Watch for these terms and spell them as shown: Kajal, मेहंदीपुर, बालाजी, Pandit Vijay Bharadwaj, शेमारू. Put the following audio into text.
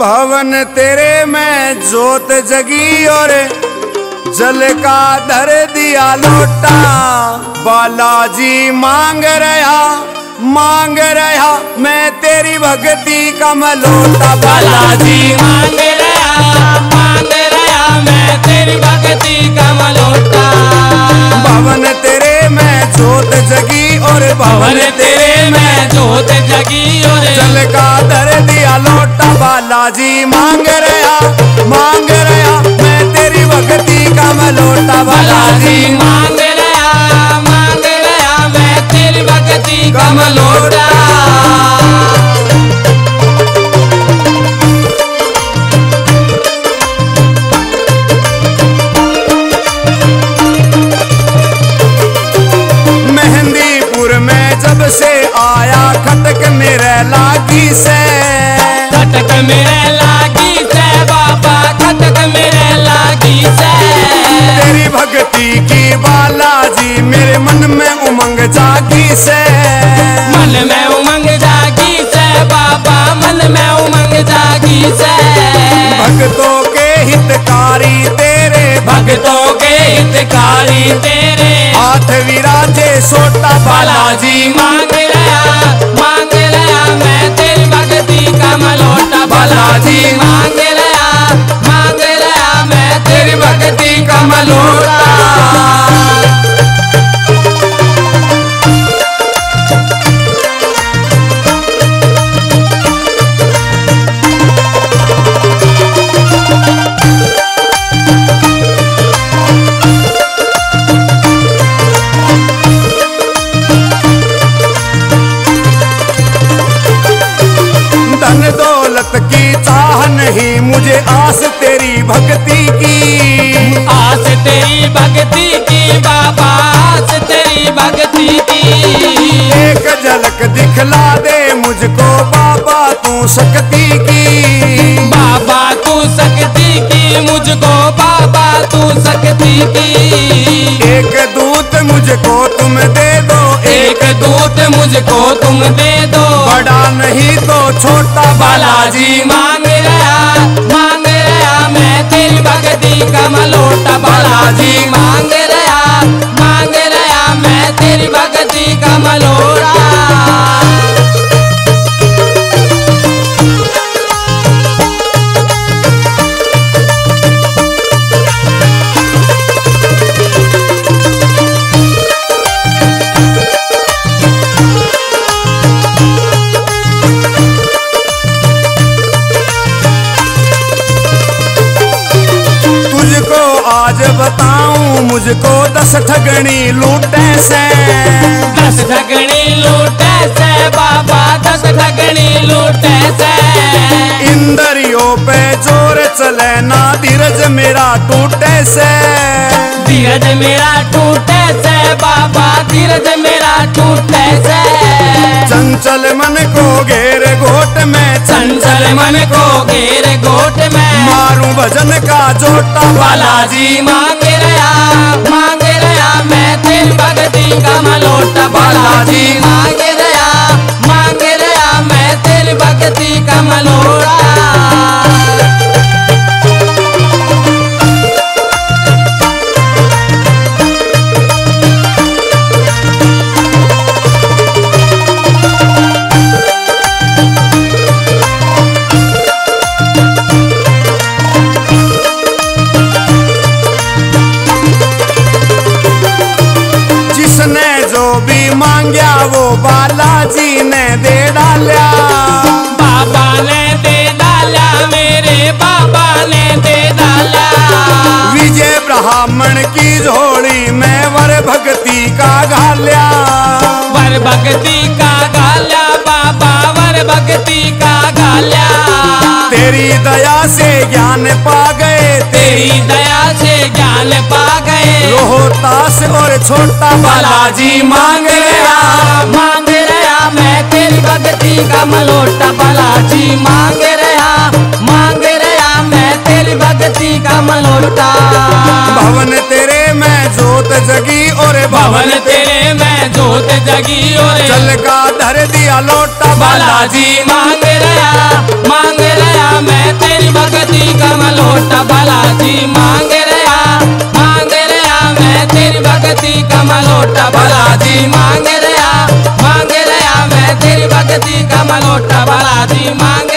भवन तेरे में जोत जगी और जल का धर दिया लोटा। बालाजी मांग रहा मैं तेरी भक्ति का मलोटा। बालाजी मांग रहा मैं तेरी भक्ति का मलोटा। भवन तेरे में जोत जगी और भवन तेरे में जोत जगी और जल का धर दिया लोटा। बालाजी मांग रहा मैं तेरी भक्ति का मलोटा। बालाजी मांग रहा मैं तेरी भक्ति का मलोटा। मेहंदीपुर में जब से आया खटक मेरे लागी से, खटक मेरे लागी से बाबा, खटक मेरे लागी से। तेरी भक्ति की बालाजी मेरे मन में उमंग जागी से, मन में उमंग जागी से बाबा, मन में उमंग जागी से। भक्तों के हितकारी तेरे, भक्तों के हितकारी तेरे, हाथ विराजे सोटा। बालाजी मांग रहा मैं तेरी भक्ति का मलोटा। बालाजी मांग रहा मैं तेरी भक्ति का मलोटा। नहीं मुझे आस तेरी भक्ति की, आस तेरी भक्ति की बाबा, आस तेरी भक्ति की। एक झलक दिखला दे मुझको बाबा तू शक्ति की, बाबा तू शक्ति की, मुझको बाबा तू शक्ति की। एक दूत मुझको तुम दे दो, एक दूत मुझको तुम दे दो, बड़ा नहीं तो छोटा। बालाजी मलोटा। बालाजी मांग रहा मैं तेरी भक्ति का मलोटा। आज बताऊं मुझको 10 ठगणी लूटे से, 10 ठगणी लूटे से बाबा, 10 ठगणी लूटे से। इंद्रियों पे जोर चले ना धीरज मेरा टूटे से, धीरज मेरा टूटे से बाबा, धीरज मेरा टूटे से। चंचल मन को घेर घोट में, चंचल मन को घेर घोट में, मारूं भजन का जोटा। बालाजी मांग रहा मैं तेरी भक्ति का मलोटा। बालाजी मांग रहा मैं तेरी भक्ति का मलोटा। मांग्या वो बालाजी ने दे डाला, बाबा ने दे डाला, मेरे बाबा ने दे डाला। विजय ब्राह्मण की झोली में वर भक्ति का घाला, वर भक्ति का घाला बाबा, वर भक्ति का घाला। तेरी दया से ज्ञान पा गए, तेरी दया से ज्ञान पा गए, रोहतास और छोटा। बालाजी मांग रहा मैं तेरी भक्ति का मलोटा। बालाजी मांग रहा मैं तेरी भक्ति का मलोटा। भवन तेरे में जोत जगी और भवन तेरे में जोत जगी और जल का धर दिया लोटा। बालाजी मांग रहा मैं बालाजी मांग रहा मैं तेरी भक्ति का मलोटा। बालाजी मांग रहा मैं तेरी भक्ति का मलोटा। बालाजी मांग